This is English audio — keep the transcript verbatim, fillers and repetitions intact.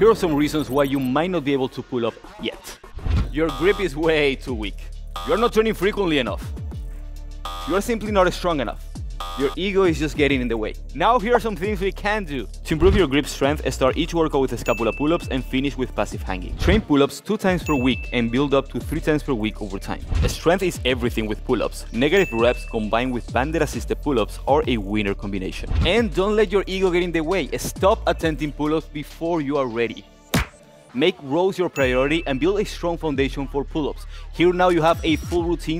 Here are some reasons why you might not be able to pull up yet. Your grip is way too weak. You're not turning frequently enough. You're simply not strong enough. Your ego is just getting in the way. Now here are some things we can do. To improve your grip strength, start each workout with scapula pull-ups and finish with passive hanging. Train pull-ups two times per week and build up to three times per week over time. Strength is everything with pull-ups. Negative reps combined with banded-assisted pull-ups are a winner combination. And don't let your ego get in the way. Stop attempting pull-ups before you are ready. Make rows your priority and build a strong foundation for pull-ups. Here now you have a full routine